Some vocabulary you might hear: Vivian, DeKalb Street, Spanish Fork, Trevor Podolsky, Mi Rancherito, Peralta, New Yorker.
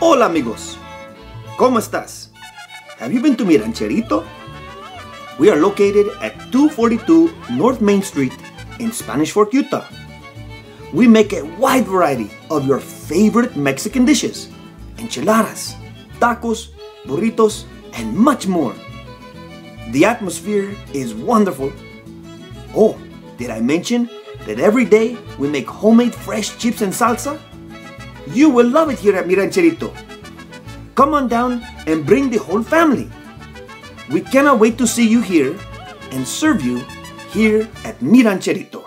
Hola amigos, ¿cómo estás? Have you been to Mi Rancherito? We are located at 242 North Main Street in Spanish Fork, Utah. We make a wide variety of your favorite Mexican dishes, enchiladas, tacos, burritos, and much more. The atmosphere is wonderful. Oh, did I mention that every day we make homemade fresh chips and salsa? You will love it here at Mi Rancherito. Come on down and bring the whole family. We cannot wait to see you here and serve you here at Mi Rancherito.